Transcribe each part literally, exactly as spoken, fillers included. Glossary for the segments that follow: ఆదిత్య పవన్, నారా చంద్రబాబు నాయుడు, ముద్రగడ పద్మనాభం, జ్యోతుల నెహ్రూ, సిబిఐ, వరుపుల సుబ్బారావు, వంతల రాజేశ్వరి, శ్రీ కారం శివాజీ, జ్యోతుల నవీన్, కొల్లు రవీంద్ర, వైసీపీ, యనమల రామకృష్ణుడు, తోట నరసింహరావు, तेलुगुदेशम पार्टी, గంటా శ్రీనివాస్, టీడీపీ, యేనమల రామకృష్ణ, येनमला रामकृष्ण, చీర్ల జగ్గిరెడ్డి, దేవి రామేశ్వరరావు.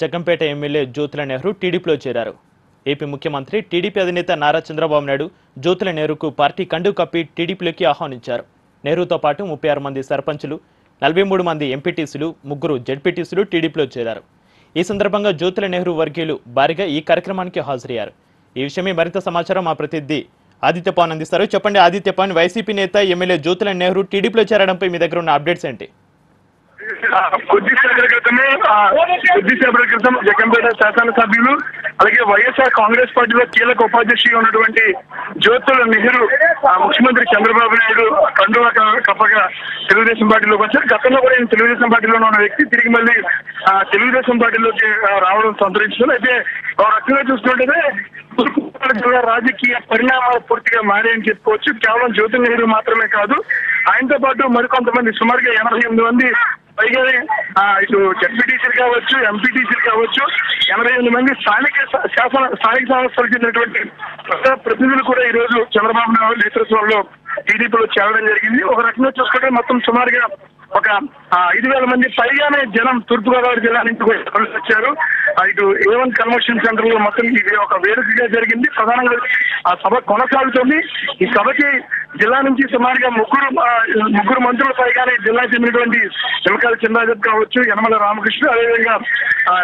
Jaggampeta MLA జ్యోతుల నెహ్రూ టీడీపీలో చేరారు. AP ముఖ్యమంత్రి టీడీపీ అధినేత నారా చంద్రబాబు నాయడు జ్యోతుల నెహ్రూకు పార్టీ కండువ కప్పి టీడీపీలోకి ఆహ్వానించారు. నెహ్రూతో పాటు ముప్పై ఆరు మంది సర్పంచులు, నలభై మూడు మంది ఎంపీటీసీలు, ముగ్గురు జెడ్పీటీసీలు టీడీపీలో చేరారు. ఈ సందర్భంగా జ్యోతుల నెహ్రూ వర్గీయులు భారీగా ఈ కార్యక్రమానికి హాజరయ్యారు. ఈ విషయమై మరింత సమాచారం మా ప్రతినిధి ఆదిత్య పవన్ అందిస్తారు. చెప్పండి ఆదిత్య పవన్, వైసీపీ నేత ఎమ్మెల్యే జ్యోతుల నెహ్రూ టీడీపీలో చేరడంపై మీ దగ్గర ఉన్న అప్డేట్స్ ఏంటి? కొద్ది సేపటి క్రితమే కొద్దిసేపటి క్రితం జగన్పేట శాసనసభ్యులు అలాగే వైఎస్ఆర్ కాంగ్రెస్ పార్టీలో కీలక ఉపాధ్యక్షుడిగా ఉన్నటువంటి జ్యోతుల నెహ్రూ ముఖ్యమంత్రి చంద్రబాబు నాయుడు కండువా కప్పగా తెలుగుదేశం పార్టీలోకి వచ్చారు. గతంలో కూడా ఈయన తెలుగుదేశం పార్టీలోనే ఉన్న వ్యక్తి తిరిగి మళ్ళీ తెలుగుదేశం పార్టీలోకి రావడం సంతరించుకున్నారు. అయితే ఒక రకంగా చూసుకుంటే తూర్పుగోదావరి జిల్లా రాజకీయ పరిణామాలు పూర్తిగా మారాయని చెప్పుకోవచ్చు. కేవలం జ్యోతుల నెహ్రూ మాత్రమే కాదు, ఆయనతో పాటు మరికొంతమంది సుమారుగా ఎనభై ఎనిమిది మంది పైగా ఇటు జెడ్పీటీసీలు కావచ్చు, ఎంపీటీసీలు కావచ్చు, ఎనభై ఎనిమిది మంది స్థానిక శాసన స్థానిక సంస్థలకు చెందినటువంటి ప్రతినిధులు కూడా ఈ రోజు చంద్రబాబు నాయుడు నేతృత్వంలో టీడీపీలో చేరడం జరిగింది. ఒక రకంగా చూసుకుంటే మొత్తం సుమారుగా ఒక ఐదు వేల మంది పైగానే జనం తూర్పుగోదావరి జిల్లా నుంచి వచ్చారు. ఇటు ఏవన్ కన్వెన్షన్ సెంటర్ లో మొత్తం ఇది ఒక వేడుకగా జరిగింది. ప్రధానంగా ఆ సభ కొనసాగుతుంది. ఈ సభకి జిల్లా నుంచి సుమారుగా ముగ్గురు ముగ్గురు మంత్రుల పైగానే జిల్లా చెందినటువంటి ఎలకాల చంద్రబాబు కావచ్చు, యేనమల రామకృష్ణ, అదేవిధంగా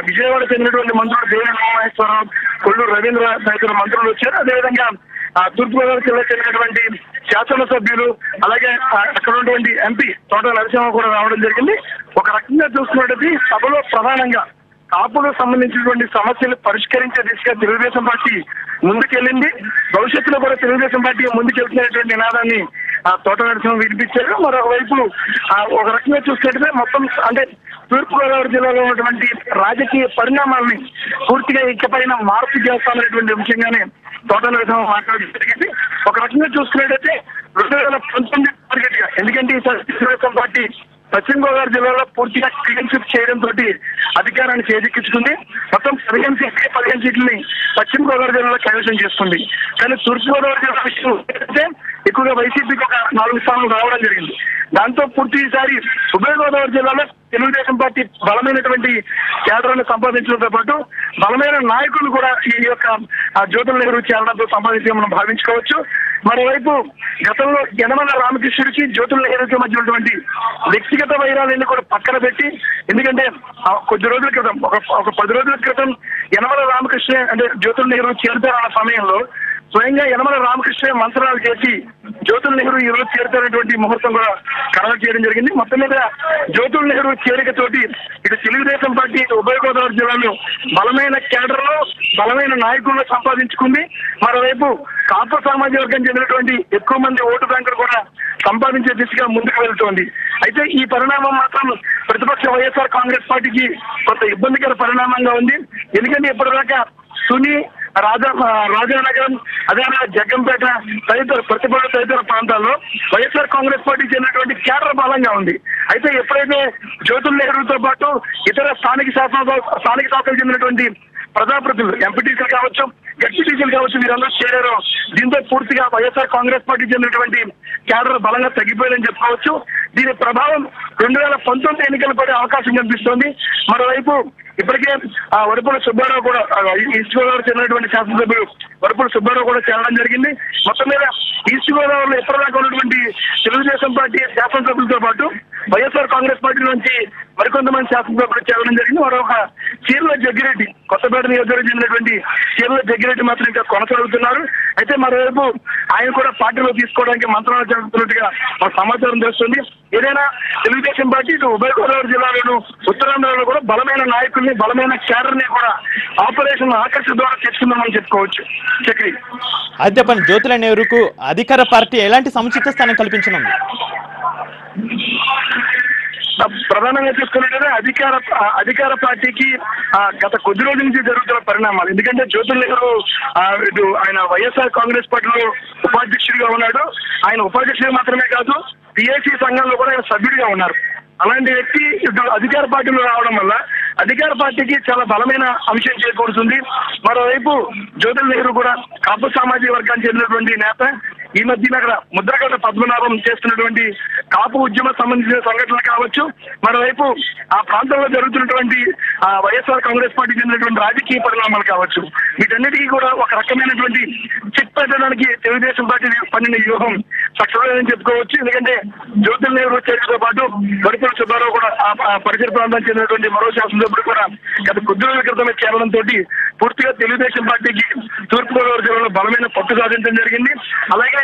విజయవాడ చెందినటువంటి మంత్రులు దేవి రామేశ్వరరావు, కొల్లు రవీంద్ర తదితర మంత్రులు వచ్చారు. అదేవిధంగా తూర్పుగోదావరి జిల్లా చెందినటువంటి శాసనసభ్యులు అలాగే అక్కడ ఉన్నటువంటి ఎంపీ తోట నరసింహరావు కూడా రావడం జరిగింది. ఒక రకంగా చూసుకున్నటువంటి సభలో ప్రధానంగా కాపులకు సంబంధించినటువంటి సమస్యలు పరిష్కరించే దిశగా తెలుగుదేశం పార్టీ ముందుకెళ్ళింది. భవిష్యత్తులో కూడా తెలుగుదేశం పార్టీ ముందుకెళ్తున్నటువంటి నినాదాన్ని తోట నరసింహరావు వినిపించారు. మరోవైపు ఒక రకంగా చూసుకుంటే మొత్తం అంటే తూర్పుగోదావరి జిల్లాలో ఉన్నటువంటి రాజకీయ పరిణామాలని పూర్తిగా ఇకపైన మార్పు చేస్తామనేటువంటి విషయంగానే తోట నరసింహరావు మాట్లాడడం జరిగింది. ఒక రకంగా చూసుకున్నట్టయితే రెండు వేల పంతొమ్మిది టార్గెట్ గా, ఎందుకంటే ఈసారి తెలుగుదేశం పార్టీ పశ్చిమ గోదావరి జిల్లాలో పూర్తిగా క్లీన్ స్వీప్ చేయడంతో అధికారాన్ని చేజిక్కించుకుంది. మొత్తం పదిహేను సీట్లే పదిహేను సీట్లని పశ్చిమ గోదావరి జిల్లాలో కైవసం చేసుకుంది. కానీ తూర్పుగోదావరి జిల్లా విషయం అంటే ఎక్కువగా వైసీపీకి ఒక నాలుగు స్థానాలు రావడం జరిగింది. దాంతో పూర్తిసారి ఉభయ గోదావరి జిల్లాలో తెలుగుదేశం పార్టీ బలమైనటువంటి కేడర్ను సంపాదించడంతో పాటు బలమైన నాయకులు కూడా ఈ యొక్క జ్యోతుల నెహ్రూ చేరడంతో సంపాదించడం మనం భావించుకోవచ్చు. మరోవైపు గతంలో యేనమల రామకృష్ణుడికి జ్యోతుల నెహ్రూకి మధ్య ఉన్నటువంటి వ్యక్తిగత వైరాలన్నీ కూడా పక్కన పెట్టి, ఎందుకంటే కొద్ది రోజుల క్రితం ఒక పది రోజుల క్రితం యేనమల రామకృష్ణ అంటే జ్యోతుల నెహ్రూ చేరుతారన్న సమయంలో స్వయంగా యేనమల రామకృష్ణ మంత్రాలు చేసి జ్యోతుల నెహ్రూ ఈ రోజు చేరుతున్నటువంటి ముహూర్తం కూడా ఖరారు చేయడం జరిగింది. మొత్తం మీద జ్యోతుల నెహ్రూ చేరికతోటి ఇటు తెలుగుదేశం పార్టీ ఇటు ఉభయ గోదావరి జిల్లాలో బలమైన కేడర్లో బలమైన నాయకులను సంపాదించుకుంది. మరోవైపు కాపు సామాజిక వర్గం చెందినటువంటి ఎక్కువ మంది ఓటు బ్యాంకులు కూడా సంపాదించే దిశగా ముందుకు వెళ్తోంది. అయితే ఈ పరిణామం మాత్రం ప్రతిపక్ష వైఎస్ఆర్ కాంగ్రెస్ పార్టీకి కొంత ఇబ్బందికర పరిణామంగా ఉంది. ఎందుకంటే ఇప్పటిదాకా సుని రాజా రాజానగరం అదేవిధంగా జగ్గంపేట తదితర ప్రతిపక్ష తదితర ప్రాంతాల్లో వైఎస్ఆర్ కాంగ్రెస్ పార్టీ చెందినటువంటి కేడర్ బలంగా ఉంది. అయితే ఎప్పుడైతే జ్యోతుల నెహ్రూతో పాటు ఇతర స్థానిక శాసన స్థానిక శాఖకు చెందినటువంటి ప్రజాప్రతినిధులు ఎంపీటీసీలు కావచ్చు, జెడ్పీటీసీలు కావచ్చు వీరందరూ చేరారు. దీంతో పూర్తిగా వైఎస్ఆర్ కాంగ్రెస్ పార్టీ చెందినటువంటి కేడర్ బలంగా తగ్గిపోయిందని చెప్పుకోవచ్చు. దీని ప్రభావం రెండు వేల పంతొమ్మిది ఎన్నికలు పడే అవకాశం కనిపిస్తోంది. మరోవైపు ఇప్పటికే ఆ వరుపుల సుబ్బారావు కూడా ఈస్ట్ గోదావరి చెందినటువంటి శాసనసభ్యులు వరుపుల సుబ్బారావు కూడా చేరడం జరిగింది. మొత్తం మీద ఈస్ట్ గోదావరిలో ఎప్పటిదాకా ఉన్నటువంటి తెలుగుదేశం పార్టీ శాసనసభ్యులతో పాటు వైఎస్ఆర్ కాంగ్రెస్ పార్టీ నుంచి మరికొంతమంది శాసనసభ్యులు చేరడం జరిగింది. మరొక చీర్ల జగ్గిరెడ్డి, కొత్తపేట నియోజకవర్గం చెందినటువంటి చీర్ల జగ్గిరెడ్డి మాత్రం ఇంకా కొనసాగుతున్నారు. అయితే మరోవైపు ఆయన కూడా పార్టీలో తీసుకోవడానికి మంత్రాలు చేస్తున్నట్టుగా మాకు సమాచారం తెలుస్తుంది. ఏదైనా తెలుగుదేశం పార్టీ ఇటు ఉభయ గోదావరి జిల్లాలోను ఉత్తరాంధ్రలో కూడా బలమైన నాయకుల్ని బలమైన కేడర్ని కూడా ఆపరేషన్ ఆకర్షణ ద్వారా తెచ్చుకుందామని చెప్పుకోవచ్చు. చక్రి అయితే పని జ్యోతుల నెహ్రూకు అధికార పార్టీ ఎలాంటి సముచిత స్థానం కల్పించనుంది? ప్రధానంగా చూసుకున్నట్లయితే అధికార అధికార పార్టీకి గత కొద్ది రోజుల నుంచి జరుగుతున్న పరిణామాలు, ఎందుకంటే జ్యోతుల నెహ్రూ ఇటు ఆయన వైఎస్ఆర్ కాంగ్రెస్ పార్టీలో ఉపాధ్యక్షుడిగా ఉన్నాడు. ఆయన ఉపాధ్యక్షుడు మాత్రమే కాదు, పిఏసీ సంఘంలో కూడా ఆయన సభ్యుడిగా ఉన్నారు. అలాంటి వ్యక్తి అధికార పార్టీలో రావడం వల్ల అధికార పార్టీకి చాలా బలమైన అంశం చేకూరుతుంది. మరోవైపు జ్యోతుల నెహ్రూ కూడా కాపు సామాజిక వర్గానికి చెందినటువంటి నేత. ఈ మధ్యన అక్కడ ముద్రగడ పద్మనాభం చేస్తున్నటువంటి కాపు ఉద్యమ సంబంధించిన సంఘటనలు కావచ్చు, మరోవైపు ఆ ప్రాంతంలో జరుగుతున్నటువంటి ఆ వైఎస్ఆర్ కాంగ్రెస్ పార్టీ చెందినటువంటి రాజకీయ పరిణామాలు కావచ్చు, వీటన్నిటికీ కూడా ఒక రకమైనటువంటి చిక్ పెట్టడానికి తెలుగుదేశం పార్టీ పన్నిన వ్యూహం సక్సెస్ అని చెప్పుకోవచ్చు. ఎందుకంటే జ్యోతుల నెహ్రూ చర్చతో పాటు వరుపుల సుబ్బారావు కూడా ఆ పరిసర ప్రాంతానికి చెందినటువంటి మరో శాసనసభ్యుడు కూడా గత కొద్ది రోజుల క్రితమే చేరడంతో పూర్తిగా తెలుగుదేశం పార్టీకి తూర్పుగోదావరి జిల్లాలో బలమైన పట్టు సాధించడం జరిగింది. అలాగే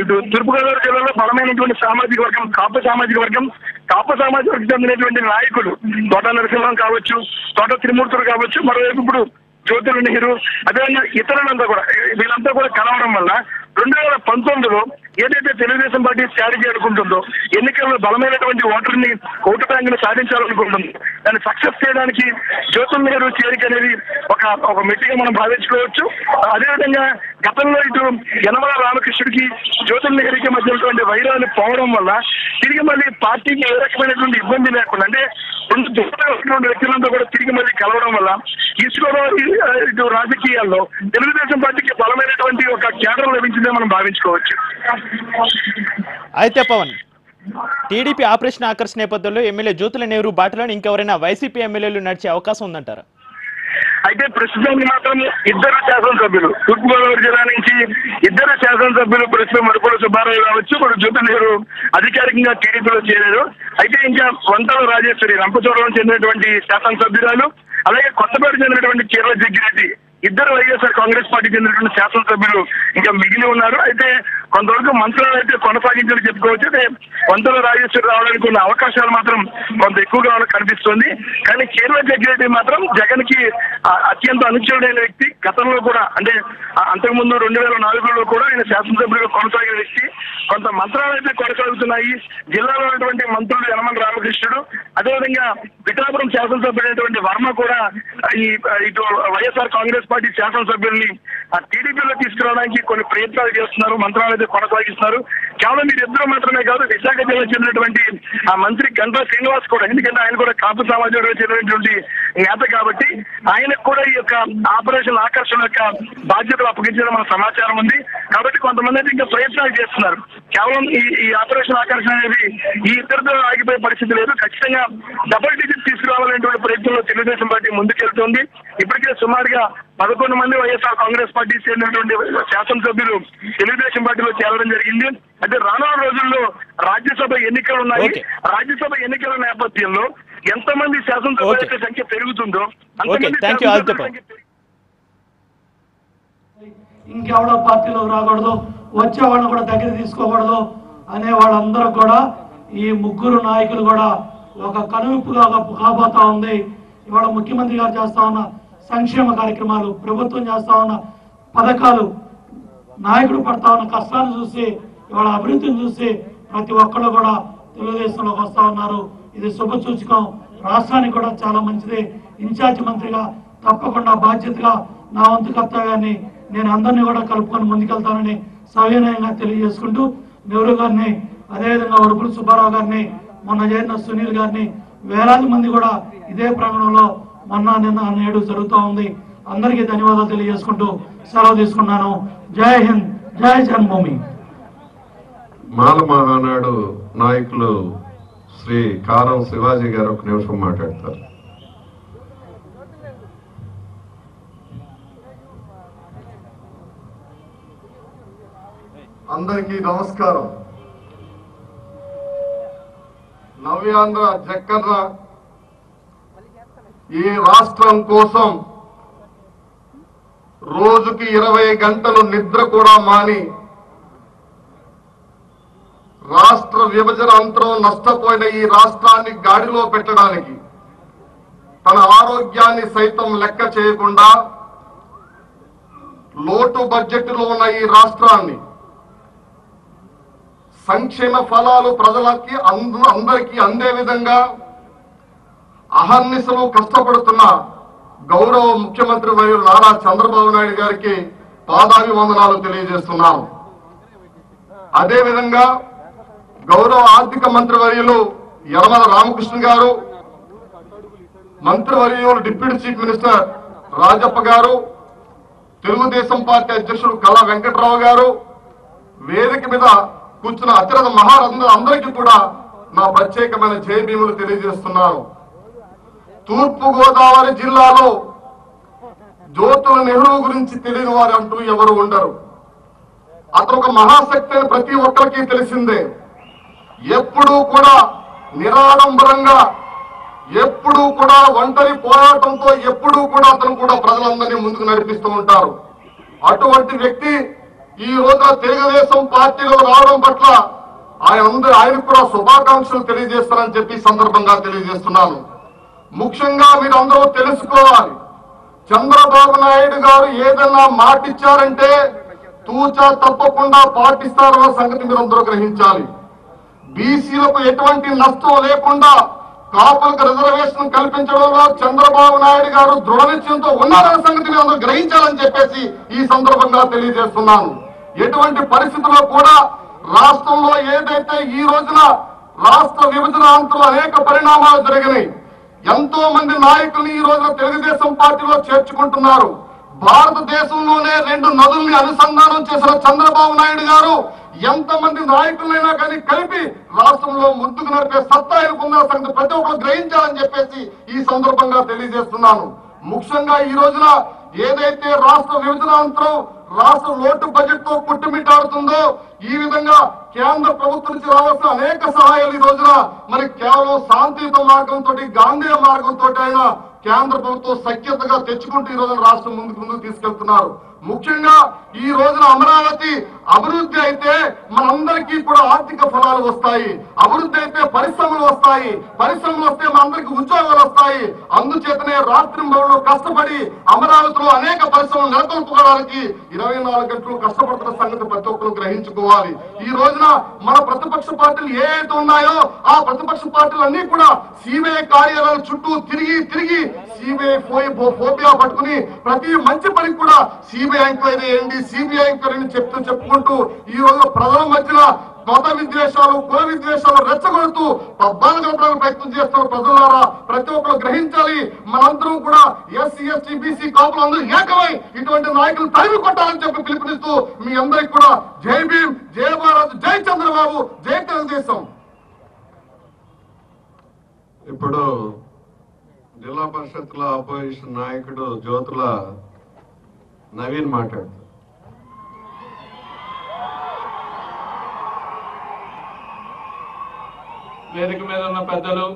ఇటు తూర్పుగోదావరి జిల్లాలో బలమైనటువంటి సామాజిక వర్గం కాపు సామాజిక వర్గం కాపు సామాజిక వర్గం చెందినటువంటి నాయకులు తోట నరసింహం కావచ్చు, తోట త్రిమూర్తులు కావచ్చు, మరోవైపు ఇప్పుడు జ్యోతుల నెహ్రూ అదేవిధంగా ఇతరులంతా కూడా వీళ్ళంతా కూడా కలవడం వల్ల రెండు వేల పంతొమ్మిదిలో ఏదైతే తెలుగుదేశం పార్టీ తయారు చేయాలనుకుంటుందో, ఎన్నికల్లో బలమైనటువంటి ఓటర్ని ఓటు బ్యాంకును సాధించాలనుకుంటుందో దాన్ని సక్సెస్ చేయడానికి జ్యోతుల నెహ్రూ చేరిక అనేది ఒక ఒక మెట్టుగా మనం భావించుకోవచ్చు. అదేవిధంగా గతంలో ఇటు యనమల రామకృష్ణుడికి జ్యోతుల నెహ్రూకి మధ్య ఉన్నటువంటి వైరాన్ని పోవడం వల్ల తిరిగి మళ్ళీ పార్టీకి ఏ రకమైనటువంటి ఇబ్బంది లేకుండా, అంటే రెండు దూరంగా వ్యక్తులంతా కూడా తిరిగి మళ్ళీ కలవడం వల్ల ఈశ్వరవారి ఇటు రాజకీయాల్లో తెలుగుదేశం పార్టీకి బలమైనటువంటి ఒక కేడర్ లభించిందని మనం భావించుకోవచ్చు. అయితే పవన్, టీడీపీ ఆపరేషన్ ఆకర్షణ నేపథ్యంలో ఎమ్మెల్యే జ్యోతుల నెహ్రూ బాటలో ఇంకెవరైనా వైసీపీ ఎమ్మెల్యేలు నడిచే అవకాశం ఉందంటారా? అయితే ప్రస్తుతానికి మాత్రం ఇద్దరు శాసనసభ్యులు తూర్పుగోదావరి జిల్లా నుంచి ఇద్దరు శాసనసభ్యులు ప్రస్తుతం వరుపుల సుబ్బారావు కావచ్చు, ఇప్పుడు జ్యోతుల నెహ్రూ అధికారికంగా టీడీపీలో చేరారు. అయితే ఇంకా వంతల రాజేశ్వరి రంపచోడవరం చెందినటువంటి శాసనసభ్యురాలు, అలాగే కొత్తపేట చెందినటువంటి కేరళ జగ్గిరెడ్డి, ఇద్దరు వైఎస్ఆర్ కాంగ్రెస్ పార్టీ చెందినటువంటి శాసనసభ్యులు ఇంకా మిగిలి ఉన్నారు. అయితే కొంతవరకు మంత్రులను అయితే కొనసాగించాలని చెప్పుకోవచ్చు. అయితే వంతల రాజేశ్వరి రావడానికి ఉన్న అవకాశాలు మాత్రం కొంత ఎక్కువగా కనిపిస్తుంది. కానీ కేరళ జగ్గిరెడ్డి మాత్రం జగన్ కి అత్యంత అనుచరుడైన వ్యక్తి, గతంలో కూడా అంటే అంతకుముందు రెండు వేల నాలుగులో కూడా ఆయన శాసనసభ్యులుగా కొనసాగిన వ్యక్తి. కొంత మంత్రాలు అయితే కొనసాగుతున్నాయి. జిల్లాలో ఉన్నటువంటి మంత్రులు యనమల రామకృష్ణుడు, అదేవిధంగా పిఠాపురం శాసనసభ్యుడైనటువంటి వర్మ కూడా ఈ ఇటు వైఎస్ఆర్ కాంగ్రెస్ పార్టీ శాసనసభ్యుల్ని టీడీపీలో తీసుకురావడానికి కొన్ని ప్రయత్నాలు చేస్తున్నారు, మంత్రాలు అయితే కొనసాగిస్తున్నారు. కేవలం వీరిద్దరూ మాత్రమే కాదు, విశాఖ జిల్లా చెందినటువంటి ఆ మంత్రి గంటా శ్రీనివాస్ కూడా, ఎందుకంటే ఆయన కూడా కాపు సమాజంలో చెందినటువంటి నేత కాబట్టి ఆయనకు కూడా ఈ యొక్క ఆపరేషన్ ఆకర్షణ యొక్క బాధ్యతలు అప్పగించడం మన సమాచారం ఉంది. కాబట్టి కొంతమంది అయితే ఇంకా ప్రయత్నాలు చేస్తున్నారు. కేవలం ఈ ఈ ఆపరేషన్ ఆకర్షణ అనేది ఈ ఇద్దరితో ఆగిపోయే పరిస్థితి లేదు. ఖచ్చితంగా డబుల్ డిజిట్ తీసుకురావాలనేటువంటి ప్రయత్నంలో తెలుగుదేశం పార్టీ ముందుకెళ్తుంది. ఇప్పటికే సుమారుగా పదకొండు మంది వైఎస్ఆర్ కాంగ్రెస్ పార్టీ చెందినటువంటి శాసనసభ్యులు తెలుగుదేశం పార్టీలో చేరడం జరిగింది. అయితే రానున్న రోజుల్లో రాజ్యసభ ఎన్నికలు ఉన్నాయి. రాజ్యసభ ఎన్నికల నేపథ్యంలో ఎంతమంది శాసనసభ్యుల సంఖ్య పెరుగుతుందో ఇంకెవడో పార్టీలో రాకూడదు, వచ్చే వాళ్ళని కూడా దగ్గర తీసుకోకూడదు అనే వాళ్ళందరూ కూడా ఈ ముగ్గురు నాయకులు కూడా ఒక కనువిప్పుగా కాబోతా ఉంది. ఇవాళ ముఖ్యమంత్రి గారు చేస్తా ఉన్న సంక్షేమ కార్యక్రమాలు, ప్రభుత్వం చేస్తా ఉన్న పథకాలు, నాయకుడు పడతా ఉన్న కష్టాన్ని చూసి, ఇవాళ అభివృద్ధిని చూసి ప్రతి ఒక్కరు కూడా తెలుగుదేశంలోకి వస్తా ఉన్నారు. ఇది శుభసూచకం, రాష్ట్రానికి కూడా చాలా మంచిది. ఇన్ఛార్జ్ మంత్రిగా తప్పకుండా బాధ్యతగా నా వంతు కర్తవ్యాన్ని నేను అందరినీ కూడా కలుపుకొని ముందుకెళ్తానని సవినయంగా తెలియజేసుకుంటూ నెహ్రూ గారిని, అదేవిధంగా వరుపుల సుబ్బారావు గారిని, మొన్న చేరిన సునీల్ గారిని, వేలాది మంది కూడా ఇదే ప్రాంగణంలో మొన్న నిన్న నేడు జరుగుతూ ఉంది. అందరికీ ధన్యవాదాలు తెలియజేసుకుంటూ సెలవు తీసుకున్నాను. జై హింద్, జై జన్మభూమి. మాల మహానాడు నాయకులు శ్రీ కారం శివాజీ గారు ఒక నిమిషం మాట్లాడతారు. అందరికీ నమస్కారం. నవ్యాంధ్ర జక్కన్న ఈ రాష్ట్రం కోసం రోజుకి ఇరవై గంటలు నిద్ర కూడా మాని రాష్ట్ర విభజన అంతరం నష్టపోయిన ఈ రాష్ట్రాన్ని గాడిలో పెట్టడానికి తన ఆరోగ్యాన్ని సైతం లెక్క చేయకుండా లోటు బడ్జెట్లో ఉన్న ఈ రాష్ట్రాన్ని సంక్షేమ ఫలాలు ప్రజలకి అందు అందరికీ అందే విధంగా అహర్నిశలు కష్టపడుతున్న గౌరవ ముఖ్యమంత్రి మరియు నారా చంద్రబాబు నాయుడు గారికి పాదాభివందనాలు తెలియజేస్తున్నాను. అదేవిధంగా గౌరవ ఆర్థిక మంత్రి వర్యులు येनमला रामकृष्ण गारू मंत्रिवर्युलु deputy chief minister Rajappa garu तेलुगुदेशम पार्टी अध्यक्षुडु कल्ला वेंकटराव गारू वेदिक मीद కూర్చున్న అత్యధిక మహారథులందరికీ కూడా నా ప్రత్యేకమైన జయభీములు తెలియజేస్తున్నాను। తూర్పు గోదావరి జిల్లాలో జ్యోతుల నెహ్రూ గురించి తెలియని వారు అంటూ ఎవరు ఉండరు। అతను ఒక మహాశక్తి అని ప్రతి ఒక్కరికి తెలిసిందే। ఎప్పుడూ కూడా నిరాడంబరంగా ఎప్పుడూ కూడా ఒంటరి పోరాటంతో ఎప్పుడూ కూడా అతను కూడా ప్రజలందరినీ ముందుకు నడిపిస్తూ ఉంటారు। అటువంటి వ్యక్తి ఈ రోజు తెలుగుదేశం పార్టీలో రావడం పట్ల ఆయన ఆయనకు కూడా శుభాకాంక్షలు తెలియజేస్తారని చెప్పి సందర్భంగా తెలియజేస్తున్నాను। ముఖ్యంగా మీరందరూ తెలుసుకోవాలి, చంద్రబాబు నాయుడు గారు ఏదన్నా మాట ఇచ్చారంటే తూచా తప్పకుండా పాటిస్తారు అన్న సంగతి మీరందరూ గ్రహించాలి। బీసీలకు ఎటువంటి నష్టం లేకుండా కాపులకు రిజర్వేషన్ కల్పించడంలో చంద్రబాబు నాయుడు గారు దృఢ నిశ్చయంతో ఉన్నారన్న సంగతి మీరందరూ గ్రహించాలని చెప్పేసి ఈ సందర్భంగా తెలియజేస్తున్నాను। ఎటువంటి పరిస్థితుల్లో కూడా రాష్ట్రంలో ఏదైతే ఈ రోజున రాష్ట్ర విభజనాంతరం అనేక పరిణామాలు జరిగినాయి, ఎంతో మంది నాయకులు ఈ రోజున తెలుగుదేశం పార్టీలో చేర్చుకుంటున్నారు। భారతదేశంలోనే రెండు నదుల్ని అనుసంధానం చేసిన చంద్రబాబు నాయుడు గారు ఎంతమంది నాయకులైనా కానీ కలిపి రాష్ట్రంలో ముందుకు నడిపే సత్తా ఎదుర్కొన్న సంగతి ప్రతి ఒక్కరు గ్రహించాలని చెప్పేసి ఈ సందర్భంగా తెలియజేస్తున్నాను। ముఖ్యంగా ఈ రోజున ఏదైతే రాష్ట్ర విభజనాంతరం రాష్ట్ర లోటు బడ్జెట్ తో పుట్టుమిట్టాడుతుందో, ఈ విధంగా కేంద్ర ప్రభుత్వం నుంచి రావాల్సిన అనేక సహాయాలు ఈ రోజున మరి కేవలం శాంతియుత మార్గంతో గాంధీ మార్గంతో ఆయన కేంద్ర ప్రభుత్వం సఖ్యతగా తెచ్చుకుంటూ ఈ రోజున రాష్ట్రం ముందుకు ముందుకు తీసుకెళ్తున్నారు। ముఖ్యంగా ఈ రోజున అమరావతి అభివృద్ధి అయితే మనందరికీ కూడా ఆర్థిక ఫలాలు వస్తాయి, అభివృద్ధి అయితే పరిశ్రమలు వస్తాయి, పరిశ్రమలు వస్తే మనందరికీ ఉద్యోగాలు వస్తాయి। అందుచేతనే రాత్రింబవళ్ళు కష్టపడి అమరావతిలో అనేక పరిశ్రమలు నెలకొల్పుకోవడానికి ఇరవై నాలుగు గంటలు కష్టపడుతున్న సంగతి ప్రతి ఒక్కరు గ్రహించుకోవాలి। ఈ రోజున మన ప్రతిపక్ష పార్టీలు ఏ అయితే ఉన్నాయో ఆ ప్రతిపక్ష పార్టీలన్నీ కూడా సిబిఐ కార్యాలయాల చుట్టూ తిరిగి తిరిగి సిబిఐ ఫోబియా పట్టుకుని ప్రతి మంచి పనికి కూడా సిబిఐ ఎంక్వైరీ ఏంటి సిబిఐ ఎంక్వైరీ చెప్తూ చెప్పుకుంటూ ఈ రోజు ప్రజల మధ్యన మత విద్వేషాలు కుల విద్వేషాలు రెచ్చగొడుతూ పబ్బాలు గడపడానికి ప్రయత్నం చేస్తున్న ప్రజలారా ప్రతి ఒక్కరు గ్రహించాలి। మనందరం కూడా ఎస్సీ ఎస్టీ బీసీ కాపులు అందరూ ఏకమై ఇటువంటి నాయకులు తరిమి కొట్టాలని చెప్పి పిలుపునిస్తూ మీ అందరికి కూడా జై భీమ్, జై భారత్, జై చంద్రబాబు, జై తెలుగుదేశం। ఇప్పుడు జిల్లా పరిషత్ లో ఆపోజిషన్ నాయకుడు జ్యోతుల నవీన్ మాట్లాడుతారు। వేదిక మీద ఉన్న పెద్దలు